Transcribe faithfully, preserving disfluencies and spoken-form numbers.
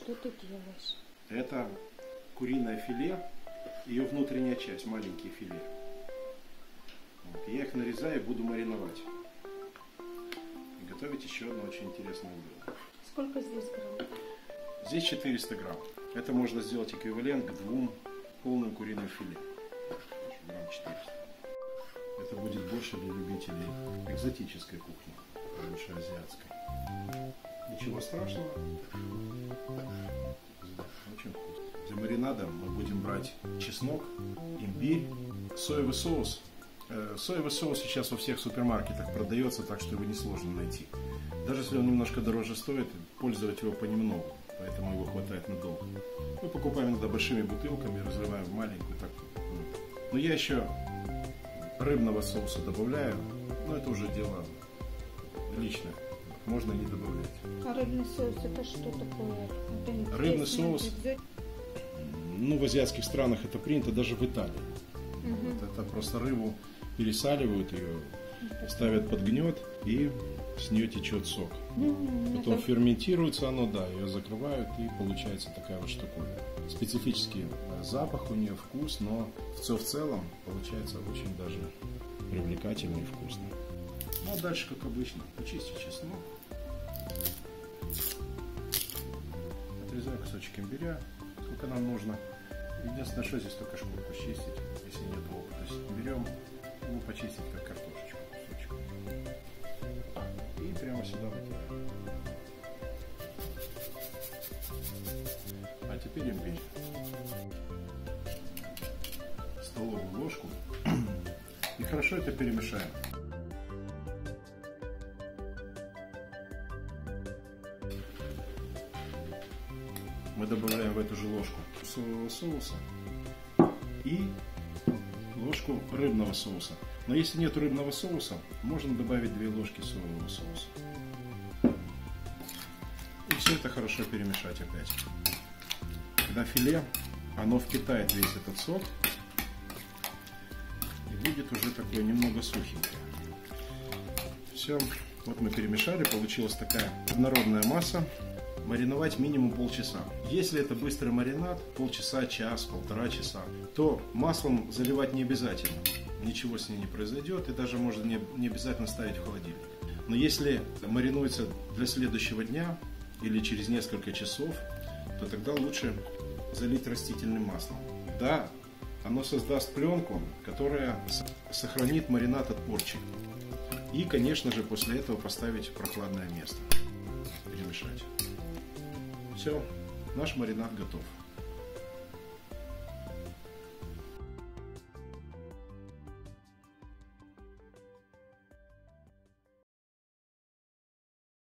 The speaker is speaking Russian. Что ты делаешь? Это куриное филе, ее внутренняя часть, маленькие филе. Вот. Я их нарезаю и буду мариновать. И готовить еще одно очень интересное блюдо. Сколько здесь грамм? Здесь четыреста грамм. Это можно сделать эквивалент к двум полным куриным филе. грамм четыреста. Это будет больше для любителей экзотической кухни, больше азиатской. Ничего страшного. Очень вкусно. Для маринада мы будем брать чеснок, имбирь, соевый соус. Соевый соус сейчас во всех супермаркетах продается, так что его несложно найти. Даже если он немножко дороже стоит, пользовать его понемногу, поэтому его хватает надолго. Мы покупаем иногда большими бутылками, разрываем в маленькую. Так. Но я еще рыбного соуса добавляю, но это уже дело личное. Можно не добавлять. А рыбный соус это что такое? Это рыбный соус, ну в азиатских странах это принято, даже в Италии. Угу. Вот это просто рыбу пересаливают ее, ставят под гнет и с нее течет сок. М-м, Потом это... ферментируется оно, да, ее закрывают и получается такая вот штуковина. Специфический запах у нее, вкус, но все в целом получается очень даже привлекательно и вкусно. Ну, а дальше, как обычно, почисти чеснок, отрезаю кусочек имбиря, сколько нам нужно. Единственное, что здесь только шкурку чистить, если нет лука. То есть берем его почистить как картошечку, кусочек. И прямо сюда вытираем. А теперь имбирь. Столовую ложку. И хорошо это перемешаем. Мы добавляем в эту же ложку соевого соуса и ложку рыбного соуса. Но если нет рыбного соуса, можно добавить две ложки соевого соуса. И все это хорошо перемешать опять. Когда филе, оно впитает весь этот сок и будет уже такое немного сухенькое. Все, вот мы перемешали, получилась такая однородная масса. Мариновать минимум полчаса. Если это быстрый маринад, полчаса, час, полтора часа, то маслом заливать не обязательно. Ничего с ней не произойдет и даже можно не, не обязательно ставить в холодильник. Но если маринуется для следующего дня или через несколько часов, то тогда лучше залить растительным маслом. Да, оно создаст пленку, которая сохранит маринад от порчи. И, конечно же, после этого поставить в прохладное место. Перемешать. Все, наш маринад готов.